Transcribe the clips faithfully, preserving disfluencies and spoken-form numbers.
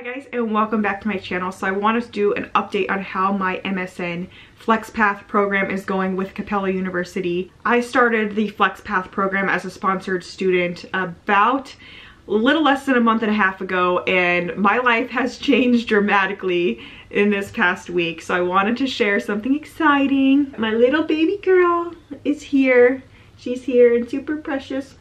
Hi guys, and welcome back to my channel. So I wanted to do an update on how my M S N FlexPath program is going with Capella University. I started the FlexPath program as a sponsored student about a little less than a month and a half ago, and my life has changed dramatically in this past week. So I wanted to share something exciting. My little baby girl is here. She's here and super precious.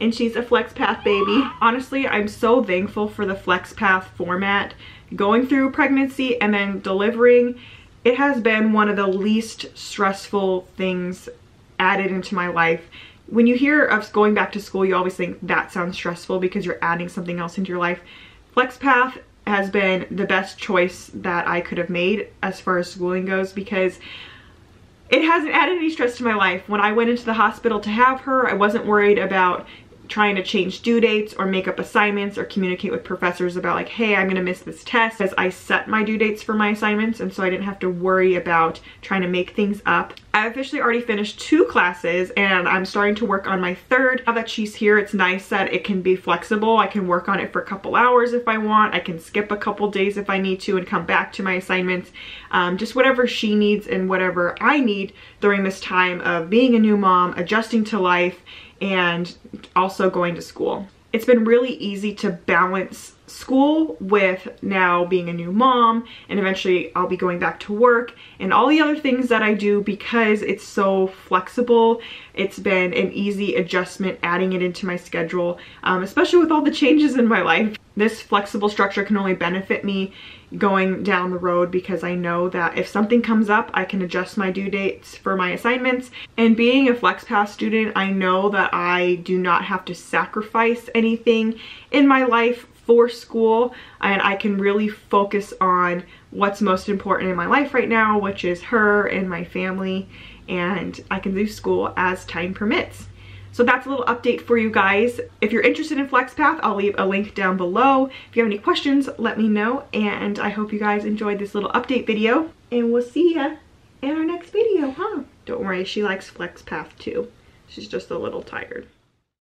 And she's a FlexPath baby. Honestly, I'm so thankful for the FlexPath format. Going through pregnancy and then delivering, it has been one of the least stressful things added into my life. When you hear of going back to school, you always think that sounds stressful because you're adding something else into your life. FlexPath has been the best choice that I could have made as far as schooling goes because it hasn't added any stress to my life. When I went into the hospital to have her, I wasn't worried about trying to change due dates or make up assignments or communicate with professors about like, hey, I'm gonna miss this test, as I set my due dates for my assignments, and so I didn't have to worry about trying to make things up. I officially already finished two classes and I'm starting to work on my third. Now that she's here, it's nice that it can be flexible. I can work on it for a couple hours if I want. I can skip a couple days if I need to and come back to my assignments. Um, just whatever she needs and whatever I need during this time of being a new mom, adjusting to life, and also going to school. It's been really easy to balance school with now being a new mom, and eventually I'll be going back to work and all the other things that I do because it's so flexible. It's been an easy adjustment adding it into my schedule, um, especially with all the changes in my life. This flexible structure can only benefit me going down the road because I know that if something comes up, I can adjust my due dates for my assignments. And being a FlexPath student, I know that I do not have to sacrifice anything in my life for school, and I can really focus on what's most important in my life right now, which is her and my family, and I can do school as time permits. So that's a little update for you guys. If you're interested in FlexPath, I'll leave a link down below. If you have any questions, let me know, and I hope you guys enjoyed this little update video, and we'll see ya in our next video, huh? Don't worry, she likes FlexPath too. She's just a little tired.